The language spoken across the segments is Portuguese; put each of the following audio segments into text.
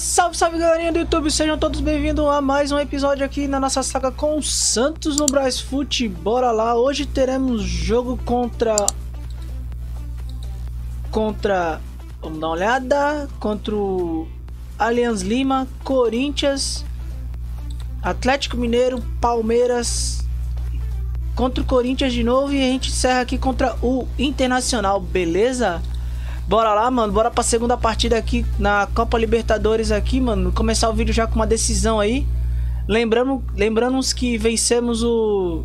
Salve, salve galerinha do YouTube, sejam todos bem-vindos a mais um episódio aqui na nossa saga com o Santos no Brasfoot. Bora lá, hoje teremos jogo contra, vamos dar uma olhada, contra o Alianza Lima, Corinthians, Atlético Mineiro, Palmeiras, contra o Corinthians de novo e a gente encerra aqui contra o Internacional, beleza? Bora lá, mano, bora pra segunda partida aqui na Copa Libertadores aqui, mano. Começar o vídeo já com uma decisão aí. Lembrando que vencemos o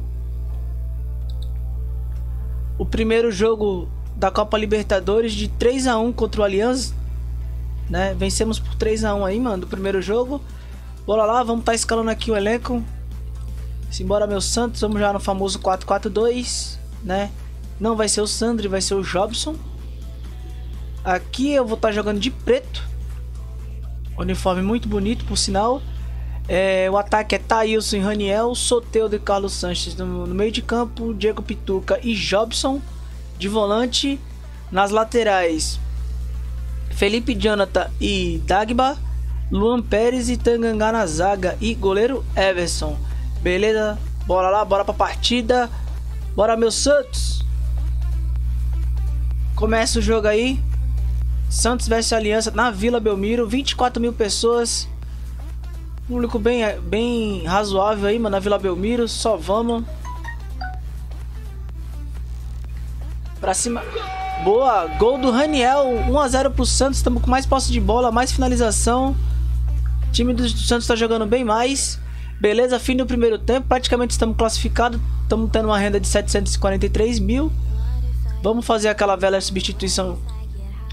primeiro jogo da Copa Libertadores de 3-1 contra o Alianza, né? Vencemos por 3-1 aí, mano, do primeiro jogo. Bora lá, vamos tá escalando aqui o elenco. Simbora, meu Santos, vamos já no famoso 4-4-2, né? Não vai ser o Sandri, vai ser o Jobson. Aqui eu vou estar jogando de preto. Uniforme muito bonito, por sinal. O ataque é Thaylson, Raniel, Soteldo e Carlos Sanches no meio de campo. Diego Pituca e Jobson de volante. Nas laterais, Felipe, Jonathan e Dagba. Luan Pérez e Tanganga na zaga. E goleiro Everson. Beleza? Bora lá, bora pra partida. Bora, meu Santos. Começa o jogo aí. Santos vs Alianza na Vila Belmiro, 24 mil pessoas, público bem razoável aí, mano, na Vila Belmiro, só vamos pra cima. Boa, gol do Raniel, 1-0 pro Santos, estamos com mais posse de bola, mais finalização, o time do Santos tá jogando bem mais, beleza, fim do primeiro tempo, praticamente estamos classificados, estamos tendo uma renda de 743 mil, vamos fazer aquela velha substituição,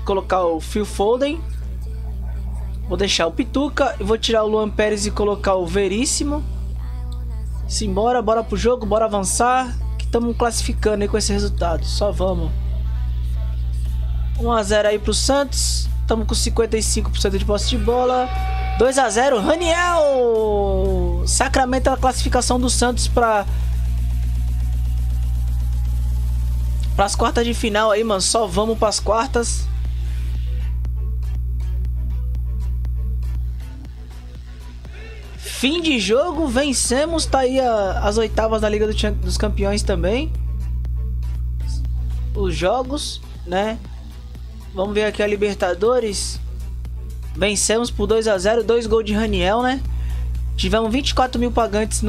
colocar o Phil Foden, vou deixar o Pituca, vou tirar o Luan Pérez e colocar o Veríssimo. Simbora, bora pro jogo, bora avançar, que estamos classificando aí com esse resultado, só vamos. 1-0 aí pro Santos, estamos com 55% de posse de bola, 2-0, Raniel! Sacramenta a classificação do Santos para as quartas de final aí, mano, só vamos para as quartas. Fim de jogo, vencemos, tá aí as oitavas da Liga dos Campeões também. Os jogos, né? Vamos ver aqui a Libertadores. Vencemos por 2-0, 2 gols de Raniel, né? Tivemos 24 mil pagantes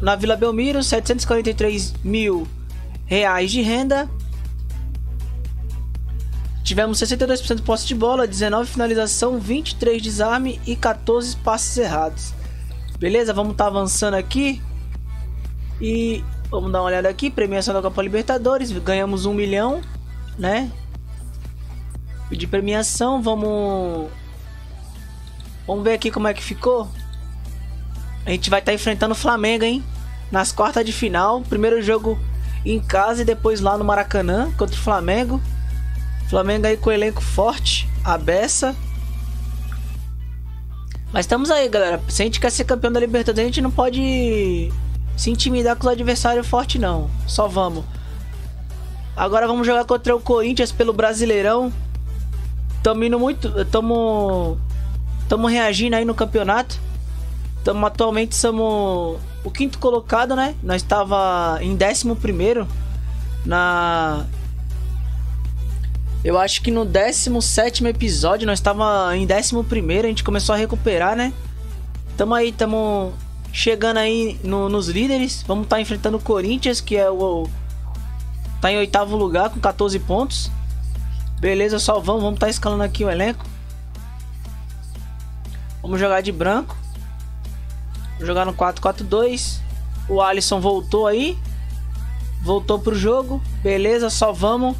na Vila Belmiro, 743 mil reais de renda. Tivemos 62% de posse de bola, 19 finalização, 23 desarme e 14 passes errados. Beleza, vamos estar avançando aqui e vamos dar uma olhada aqui, premiação da Copa Libertadores, ganhamos 1 milhão, né, de premiação, vamos ver aqui como é que ficou, a gente vai estar enfrentando o Flamengo, hein, nas quartas de final, primeiro jogo em casa e depois lá no Maracanã contra o Flamengo, aí com o elenco forte, a beça. Mas estamos aí, galera. Se a gente quer ser campeão da Libertadores, a gente não pode se intimidar com os adversários fortes, não. Só vamos. Agora vamos jogar contra o Corinthians pelo Brasileirão. Estamos indo muito... Estamos reagindo aí no campeonato. Atualmente somos o quinto colocado, né? Nós estava em 11º na... Eu acho que no 17º episódio, nós estávamos em 11º, a gente começou a recuperar, né? Tamo aí, tamo chegando aí nos líderes. Vamos estar enfrentando o Corinthians, que é tá em 8º lugar com 14 pontos. Beleza, só vamos estar escalando aqui o elenco. Vamos jogar de branco. Vamos jogar no 4-4-2. O Alisson voltou aí. Voltou pro jogo. Beleza, só vamos...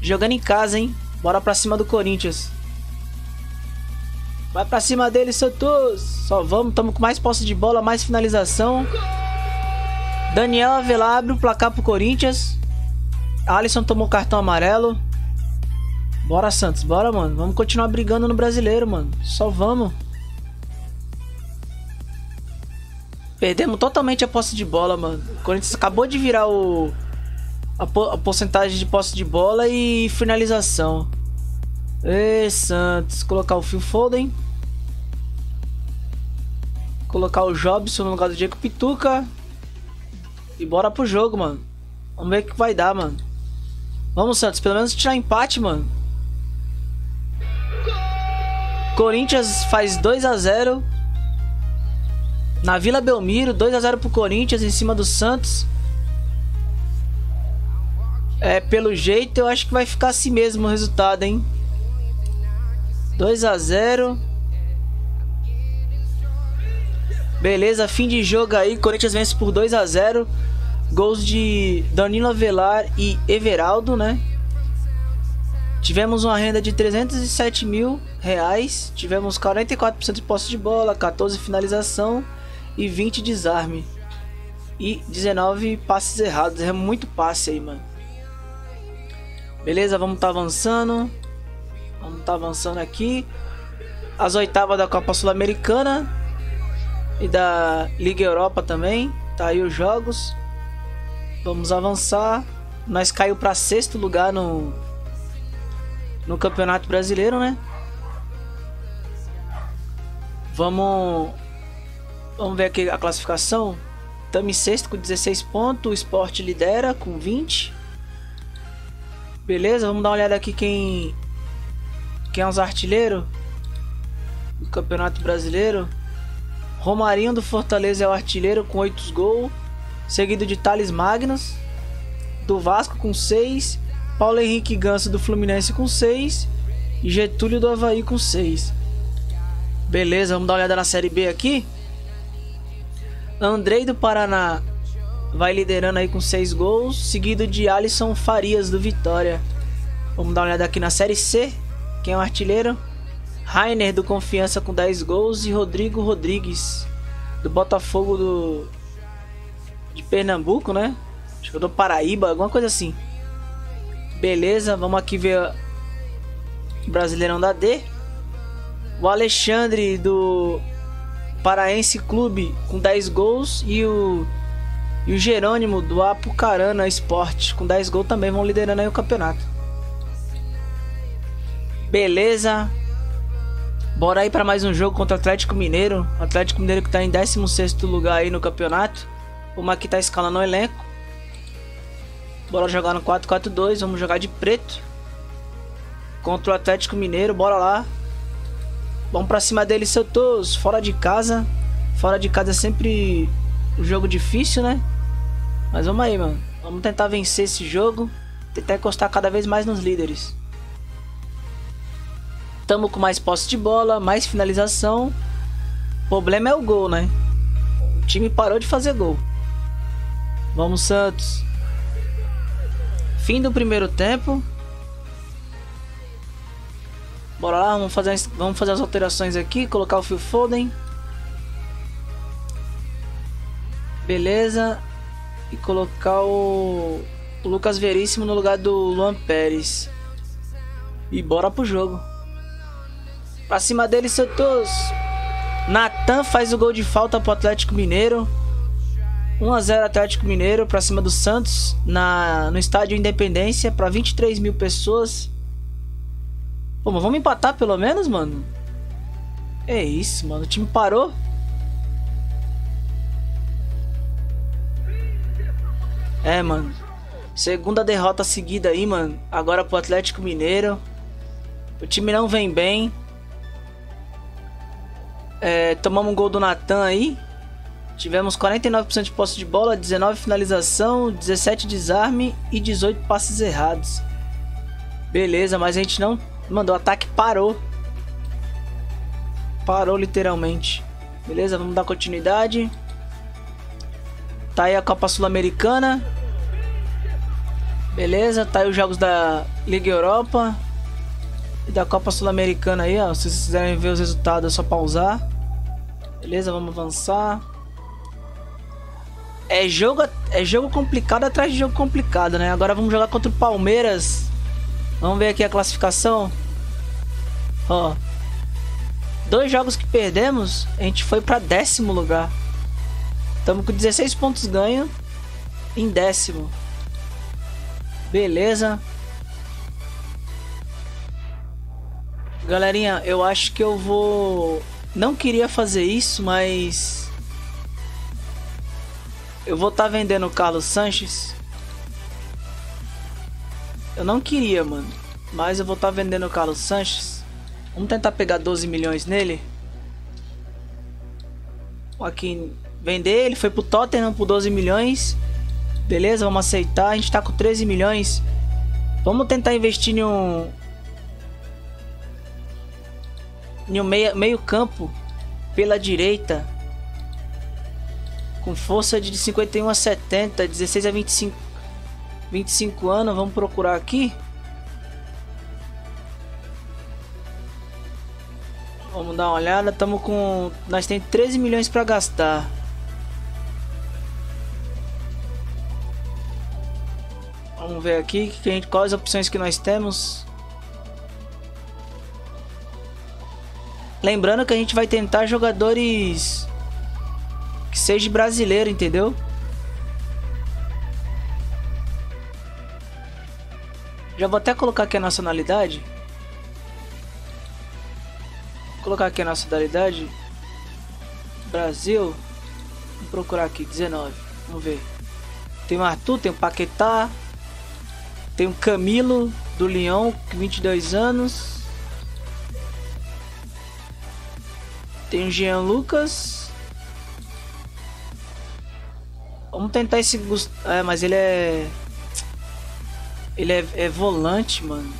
Jogando em casa, hein? Bora pra cima do Corinthians. Vai pra cima dele, Santos. Só vamos, tamo com mais posse de bola, mais finalização. Daniel Avelar abre o placar pro Corinthians. Alisson tomou cartão amarelo. Bora, Santos, bora, mano. Vamos continuar brigando no Brasileiro, mano. Só vamos. Perdemos totalmente a posse de bola, mano. O Corinthians acabou de virar a porcentagem de posse de bola e finalização. E Santos, colocar o Phil Foden, colocar o Jobson no lugar do Diego Pituca e bora pro jogo, mano. Vamos ver o que vai dar, mano. Vamos, Santos, pelo menos tirar empate, mano. Corinthians faz 2 a 0 na Vila Belmiro, 2 a 0 pro Corinthians em cima do Santos. É, pelo jeito, eu acho que vai ficar assim mesmo o resultado, hein? 2 a 0. Beleza, fim de jogo aí. Corinthians vence por 2 a 0. Gols de Danilo Avelar e Everaldo, né? Tivemos uma renda de 307 mil reais. Tivemos 44% de posse de bola, 14 finalização e 20 desarme. E 19 passes errados. É muito passe aí, mano. Beleza, vamos tá avançando. Vamos tá avançando aqui. As oitavas da Copa Sul-Americana e da Liga Europa também. Tá aí os jogos. Vamos avançar. Nós caiu para 6º lugar no Campeonato Brasileiro, né? Vamos ver aqui a classificação. Estamos em 6º com 16 pontos. O Sport lidera com 20. Beleza, vamos dar uma olhada aqui quem é os artilheiros do Campeonato Brasileiro. Romarinho do Fortaleza é o artilheiro com 8 gols, seguido de Thales Magnus do Vasco com 6, Paulo Henrique Ganso do Fluminense com 6 e Getúlio do Avaí com 6. Beleza, vamos dar uma olhada na Série B aqui. Andrei do Paraná vai liderando aí com 6 gols, seguido de Alisson Farias do Vitória. Vamos dar uma olhada aqui na Série C. Quem é o artilheiro? Rainer do Confiança com 10 gols e Rodrigo Rodrigues do Botafogo de Pernambuco, né? Acho que é do Paraíba, alguma coisa assim. Beleza, vamos aqui ver o Brasileirão da D. O Alexandre do Paraense Clube com 10 gols e o Jerônimo do Apucarana Sport com 10 gols também vão liderando aí o campeonato. Beleza. Bora aí para mais um jogo contra o Atlético Mineiro. O Atlético Mineiro que tá em 16º lugar aí no campeonato. Vamos aqui tá escalando o elenco. Bora jogar no 4-4-2. Vamos jogar de preto contra o Atlético Mineiro. Bora lá. Vamos pra cima dele, seu Toz. Fora de casa. Fora de casa é sempre um jogo difícil, né? Mas vamos aí, mano. Vamos tentar vencer esse jogo. Tentar encostar cada vez mais nos líderes. Tamo com mais posse de bola, mais finalização. O problema é o gol, né? O time parou de fazer gol. Vamos, Santos. Fim do primeiro tempo. Bora lá, vamos fazer as alterações aqui. Colocar o Phil Foden. Beleza. E colocar o Lucas Veríssimo no lugar do Luan Pérez. E bora pro jogo. Pra cima dele, Santos. Natan faz o gol de falta pro Atlético Mineiro. 1 a 0 Atlético Mineiro pra cima do Santos no estádio Independência pra 23 mil pessoas. Pô, mas vamos empatar pelo menos, mano. É isso, mano. O time parou. É, mano. Segunda derrota seguida aí, mano. Agora pro Atlético Mineiro. O time não vem bem. É, tomamos um gol do Natan aí. Tivemos 49% de posse de bola, 19 finalização, 17 desarme e 18 passes errados. Beleza, mas a gente não... Mano, o ataque parou. Parou literalmente. Beleza, vamos dar continuidade. Tá aí a Copa Sul-Americana. Beleza, tá aí os jogos da Liga Europa e da Copa Sul-Americana aí, ó. Se vocês quiserem ver os resultados é só pausar. Beleza, vamos avançar. É jogo complicado atrás de jogo complicado, né? Agora vamos jogar contra o Palmeiras. Vamos ver aqui a classificação. Ó. 2 jogos que perdemos, a gente foi pra 10º lugar. Estamos com 16 pontos ganho em 10º. Beleza. Galerinha, eu acho que eu vou... Não queria fazer isso, mas... Eu vou estar vendendo o Carlos Sanches. Eu não queria, mano. Mas eu vou estar vendendo o Carlos Sanches. Vamos tentar pegar 12 milhões nele. Aqui, vender. Ele foi pro Tottenham por 12 milhões. Beleza, vamos aceitar. A gente tá com 13 milhões. Vamos tentar investir em um... Em um meio campo pela direita. Com força de 51 a 70. 16 a 25. 25 anos. Vamos procurar aqui. Vamos dar uma olhada. Estamos com... Nós temos 13 milhões para gastar. Vamos ver aqui que a gente, quais as opções que nós temos. Lembrando que a gente vai tentar jogadores que seja brasileiro, entendeu? Já vou até colocar aqui a nacionalidade. Vou colocar aqui a nacionalidade. Brasil. Vou procurar aqui, 19. Vamos ver. Tem o Arthur, tem o Paquetá. Tem o Camilo do Lyon, 22 anos. Tem o Jean Lucas. Vamos tentar esse... É, mas ele é... Ele é volante, mano.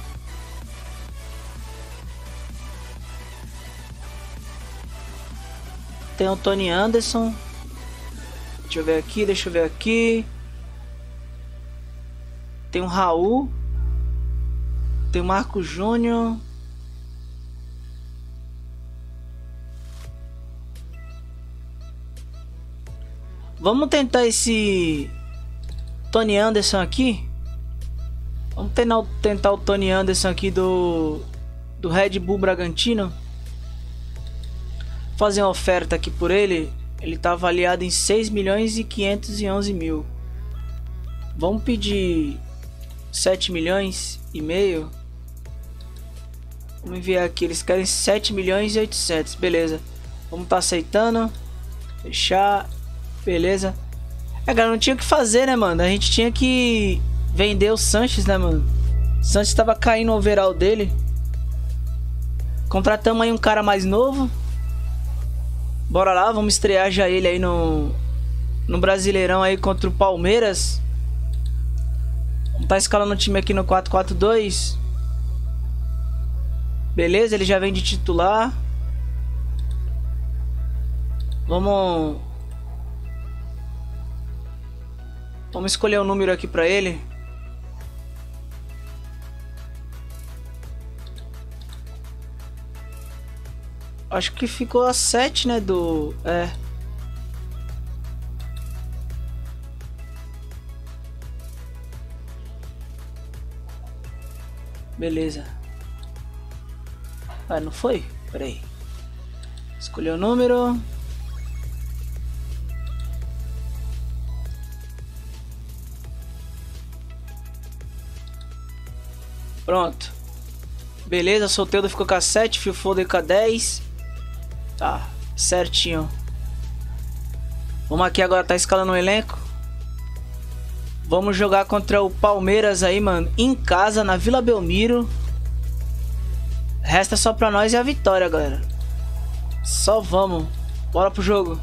Tem o Tony Anderson. Deixa eu ver aqui, Tem o Raul. Tem o Marco Júnior. Vamos tentar esse Tony Anderson aqui. Vamos tentar o Tony Anderson aqui do Red Bull Bragantino. Fazer uma oferta aqui por ele. Ele tá avaliado em 6 milhões e 511 mil. Vamos pedir 7 milhões e meio. Vamos enviar aqui. Eles querem 7 milhões e 800. Beleza. Vamos tá aceitando. Fechar. Beleza. É, galera, não tinha o que fazer, né, mano? A gente tinha que vender o Sanches, né, mano? O Sanches tava caindo o overall dele. Contratamos aí um cara mais novo. Bora lá, vamos estrear já ele aí no Brasileirão aí contra o Palmeiras. Vamos tá escalando o time aqui no 4-4-2. Beleza, ele já vem de titular. Vamos escolher um número aqui pra ele. Acho que ficou a 7, né? É. Beleza. Ah, não foi? Pera aí. Escolheu o número. Pronto. Beleza, Soteldo ficou com a 7, Phil Foden com a 10. Tá, certinho. Vamos aqui agora, tá escalando o elenco. Vamos jogar contra o Palmeiras aí, mano. Em casa, na Vila Belmiro. Resta só pra nós e a vitória, galera. Só vamos. Bora pro jogo.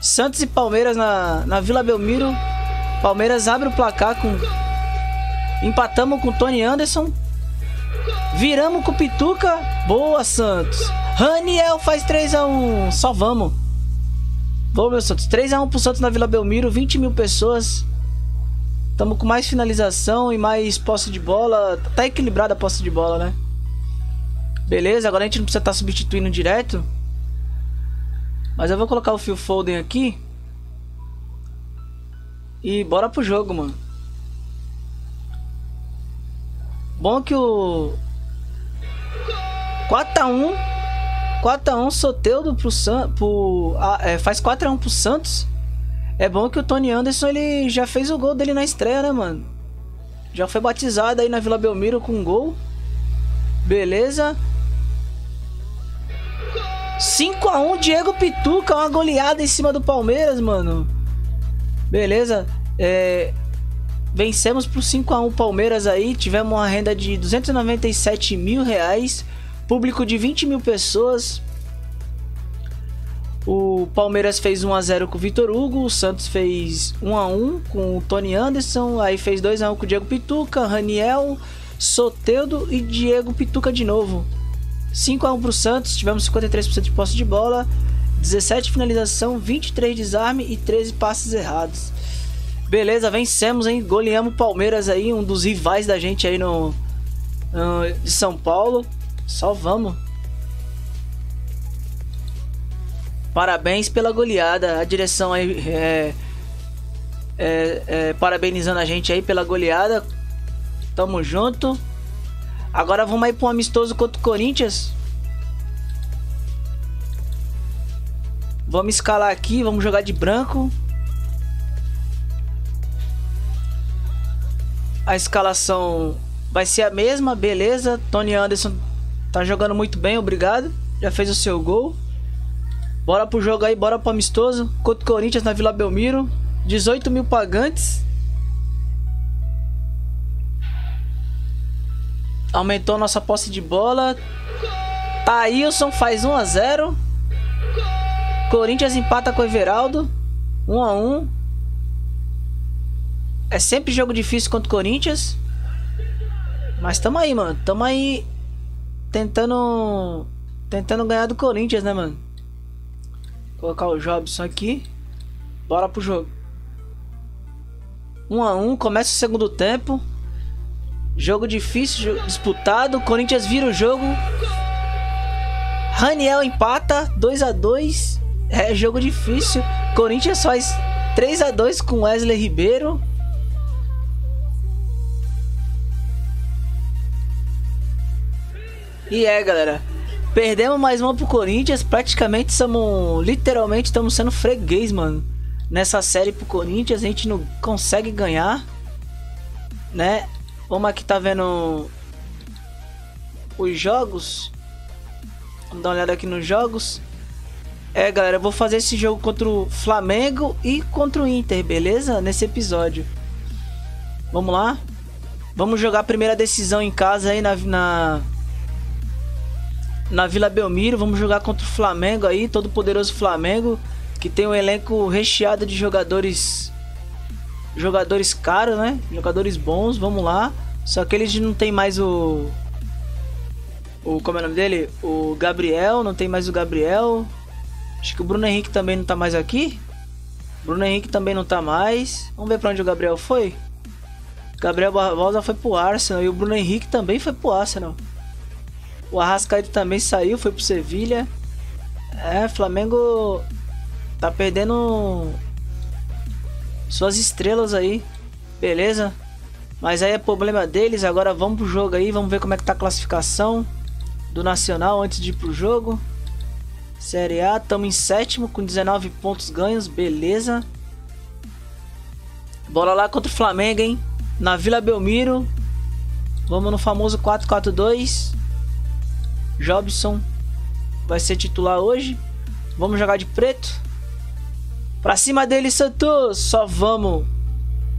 Santos e Palmeiras na Vila Belmiro. Palmeiras abre o placar com... Empatamos com o Tony Anderson. Viramos com o Pituca. Boa, Santos. Raniel faz 3 a 1. Só vamos. Vamos, meu Santos. 3 a 1 pro Santos na Vila Belmiro. 20 mil pessoas. Estamos com mais finalização e mais posse de bola. Tá equilibrada a posse de bola, né? Beleza, agora a gente não precisa estar substituindo direto. Mas eu vou colocar o Phil Foden aqui. E bora pro jogo, mano. Bom que o 4 a 1 Soteldo faz 4 a 1 pro Santos. É bom que o Tony Anderson ele já fez o gol dele na estreia, né, mano? Já foi batizado aí na Vila Belmiro com gol. Beleza. 5 a 1, Diego Pituca. Uma goleada em cima do Palmeiras, mano. Beleza. Vencemos por 5 a 1 Palmeiras aí. Tivemos uma renda de R$297 mil. Público de 20 mil pessoas. O Palmeiras fez 1 a 0 com o Vitor Hugo. O Santos fez 1 a 1 com o Tony Anderson. Aí fez 2 a 1 com o Diego Pituca, Raniel, Soteldo e Diego Pituca de novo. 5 a 1 para o Santos. Tivemos 53% de posse de bola, 17 finalização, 23 desarme e 13 passes errados. Beleza, vencemos, hein? Goleamos o Palmeiras aí, um dos rivais da gente aí de São Paulo. Salvamos. Parabéns pela goleada. A direção aí parabenizando a gente aí pela goleada. Tamo junto. Agora vamos aí para um amistoso contra o Corinthians. Vamos escalar aqui, vamos jogar de branco. A escalação vai ser a mesma, beleza. Tony Anderson tá jogando muito bem, obrigado. Já fez o seu gol. Bora pro jogo aí, bora pro amistoso contra o Corinthians na Vila Belmiro. 18 mil pagantes. Aumentou nossa posse de bola. Thaylson faz 1 a 0. Corinthians empata com o Everaldo 1 a 1. É sempre jogo difícil contra o Corinthians, mas tamo aí, mano. Tamo aí tentando ganhar do Corinthians, né, mano? Colocar o Jobson aqui. Bora pro jogo. 1 a 1, começa o segundo tempo. Jogo difícil, disputado. Corinthians vira o jogo. Raniel empata, 2 a 2. É jogo difícil. Corinthians faz 3 a 2 com Wesley Ribeiro. E galera, perdemos mais uma pro Corinthians. Praticamente estamos, literalmente estamos sendo freguês, mano. Nessa série pro Corinthians, a gente não consegue ganhar, né? Vamos aqui, tá vendo os jogos. Vamos dar uma olhada aqui nos jogos. Galera, eu vou fazer esse jogo contra o Flamengo e contra o Inter, beleza? Nesse episódio. Vamos lá. Vamos jogar a primeira decisão em casa aí na Vila Belmiro. Vamos jogar contra o Flamengo aí, todo poderoso Flamengo, que tem um elenco recheado de jogadores caros, né? Jogadores bons. Vamos lá. Só que eles não tem mais como é o nome dele? O Gabriel, não tem mais o Gabriel. Acho que o Bruno Henrique também não tá mais aqui. Bruno Henrique também não tá mais. Vamos ver pra onde o Gabriel foi. Gabriel Barbosa foi pro Arsenal e o Bruno Henrique também foi pro Arsenal. O Arrascaeta também saiu, foi pro Sevilha. Flamengo tá perdendo suas estrelas aí. Beleza? Mas aí é problema deles. Agora vamos pro jogo aí. Vamos ver como é que tá a classificação do Nacional antes de ir pro jogo. Série A, estamos em sétimo com 19 pontos ganhos. Beleza? Bora lá contra o Flamengo, hein? Na Vila Belmiro. Vamos no famoso 4-4-2. Jobson vai ser titular hoje. Vamos jogar de preto. Pra cima dele, Santos. Só vamos.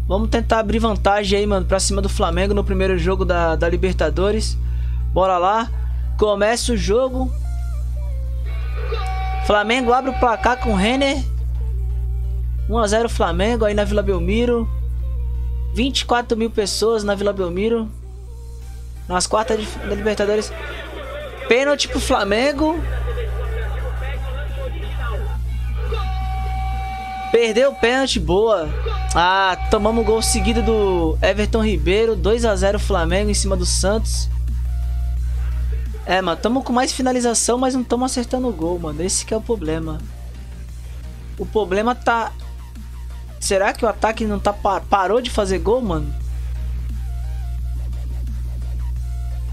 Vamos tentar abrir vantagem aí, mano. Pra cima do Flamengo no primeiro jogo da Libertadores. Bora lá. Começa o jogo. Flamengo abre o placar com o Renner. 1 a 0 Flamengo aí na Vila Belmiro. 24 mil pessoas na Vila Belmiro. Nas quartas da Libertadores. Pênalti pro Flamengo. Perdeu o pênalti, boa. Tomamos o gol seguido do Everton Ribeiro. 2 a 0 Flamengo em cima do Santos. Mano, tamo com mais finalização, mas não tamo acertando o gol, mano. Esse que é o problema. O problema tá... Será que o ataque não tá... Parou de fazer gol, mano?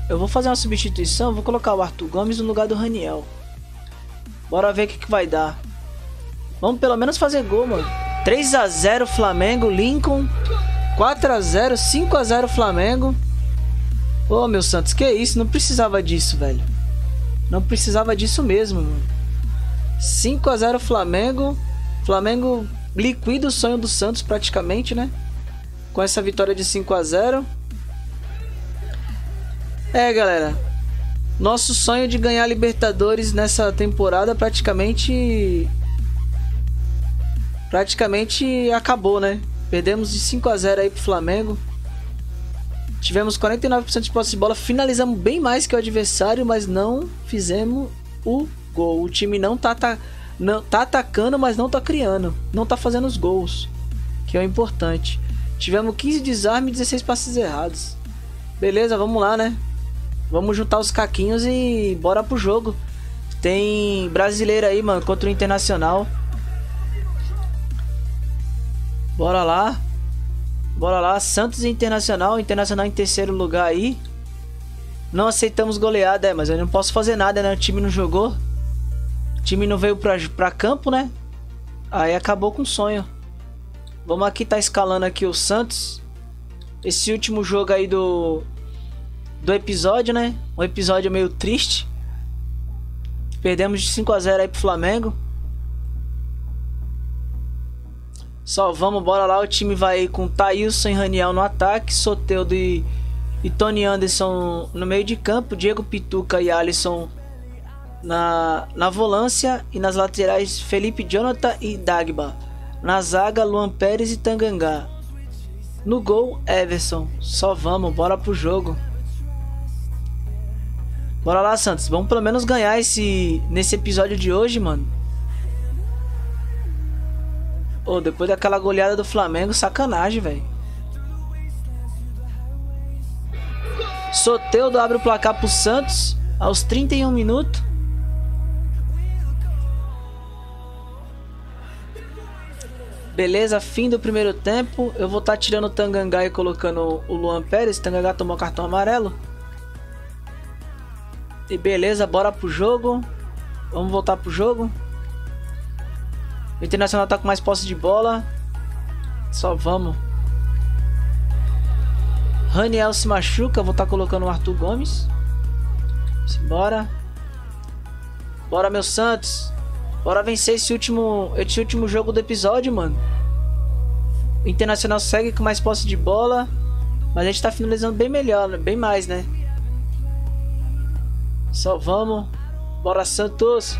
Eu vou fazer uma substituição, vou colocar o Arthur Gomes no lugar do Raniel. Bora ver o que vai dar. Vamos pelo menos fazer gol, mano. 3 a 0 Flamengo, Lincoln. 4 a 0, 5 a 0 Flamengo. Ô, meu Santos, que isso? Não precisava disso, velho. Não precisava disso mesmo, mano. 5 a 0 Flamengo. Flamengo liquida o sonho do Santos praticamente, né? Com essa vitória de 5 a 0. É, galera, nosso sonho de ganhar Libertadores nessa temporada praticamente acabou, né? Perdemos de 5 a 0 aí pro Flamengo. Tivemos 49% de posse de bola, finalizamos bem mais que o adversário, mas não fizemos o gol. O time não tá atacando, mas não tá criando, não tá fazendo os gols, que é o importante. Tivemos 15 desarmes e 16 passes errados. Beleza, vamos lá, né? Vamos juntar os caquinhos e bora pro jogo. Tem brasileiro aí, mano, contra o Internacional. Bora lá. Bora lá, Santos e Internacional. Internacional em terceiro lugar aí. Não aceitamos goleada, é, mas eu não posso fazer nada, né? O time não jogou. O time não veio pra campo, né? Aí acabou com o sonho. Vamos aqui, tá escalando aqui o Santos. Esse último jogo aí do episódio, né? Um episódio meio triste. Perdemos de 5 a 0 aí pro Flamengo. Só vamos, bora lá. O time vai com Thaylson e Raniel no ataque, Soteldo e Tony Anderson no meio de campo, Diego Pituca e Alisson na volância, e nas laterais Felipe, Jonathan e Dagba. Na zaga, Luan Pérez e Tanganga. No gol, Everson. Só vamos, bora pro jogo. Bora lá, Santos. Vamos pelo menos ganhar nesse episódio de hoje, mano. Oh, depois daquela goleada do Flamengo, sacanagem, velho. Soteldo abre o placar pro Santos aos 31 minutos. Beleza, fim do primeiro tempo. Eu vou estar tirando o Tanganga e colocando o Luan Pérez. Tanganga tomou cartão amarelo. E beleza, bora pro jogo. Vamos voltar pro jogo. O Internacional tá com mais posse de bola. Só vamos. Raniel se machuca. Vou estar colocando o Arthur Gomes. Bora. Bora, meu Santos. Bora vencer esse último jogo do episódio, mano. O Internacional segue com mais posse de bola, mas a gente tá finalizando bem melhor, bem mais, né? Só vamos. Bora, Santos.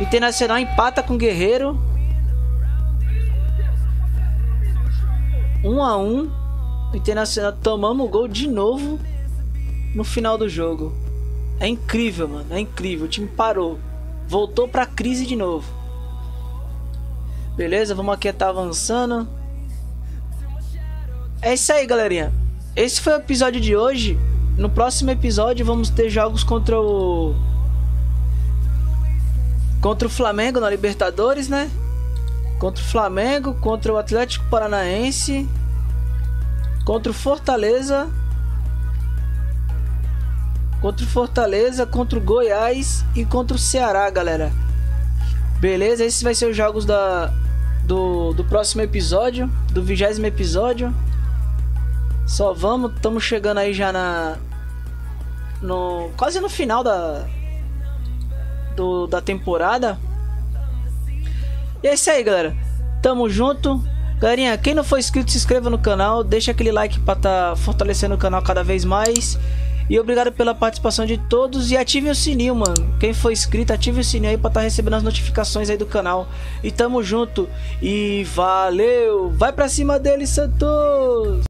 Internacional empata com o Guerreiro. 1 a 1. Internacional tomamos o gol de novo no final do jogo. É incrível, mano. É incrível. O time parou. Voltou pra crise de novo. Beleza, vamos aqui, tá avançando. É isso aí, galerinha. Esse foi o episódio de hoje. No próximo episódio vamos ter jogos contra o Flamengo na Libertadores, né? Contra o Flamengo, contra o Atlético Paranaense, contra o Fortaleza, contra o Goiás e contra o Ceará, galera. Beleza? Esses vai ser os jogos do próximo episódio, do 20º episódio. Só vamos, estamos chegando aí já quase no final da temporada. E é isso aí, galera. Tamo junto. Galerinha, quem não for inscrito, se inscreva no canal, deixa aquele like pra tá fortalecendo o canal cada vez mais. E obrigado pela participação de todos. E ative o sininho, mano. Quem for inscrito, ative o sininho aí pra tá recebendo as notificações aí do canal. E tamo junto. E valeu. Vai pra cima dele, Santos.